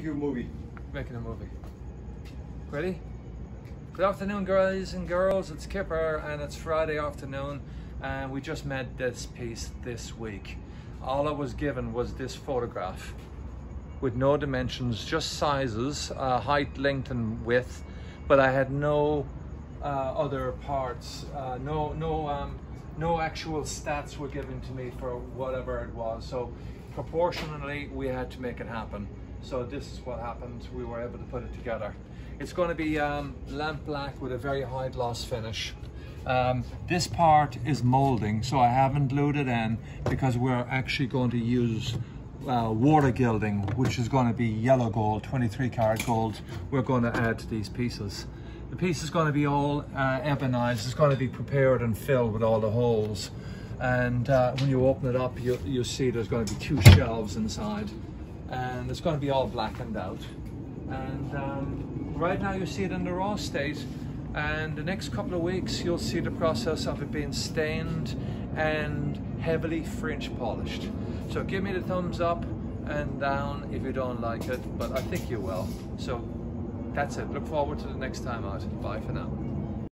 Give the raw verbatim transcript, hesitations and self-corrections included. Making a movie. Making a movie. Ready? Good afternoon, guys and girls. It's Kipper, and it's Friday afternoon, and we just made this piece this week. All I was given was this photograph with no dimensions, just sizes, uh, height, length, and width. But I had no uh, other parts. Uh, no, no, um, no actual stats were given to me for whatever it was. So proportionally, we had to make it happen. So this is what happened. We were able to put it together. It's going to be um, lamp black with a very high gloss finish. Um, this part is molding, so I haven't glued it in because we're actually going to use uh, water gilding, which is going to be yellow gold, twenty-three karat gold. We're going to add to these pieces. The piece is going to be all uh, ebonized. It's going to be prepared and filled with all the holes. And uh, when you open it up, you, you'll see there's going to be two shelves inside. And it's going to be all blackened out. And um, right now you see it in the raw state, and the next couple of weeks you'll see the process of it being stained and heavily French polished. So give me the thumbs up and down if you don't like it, but I think you will. So that's it. Look forward to the next time out. Bye for now.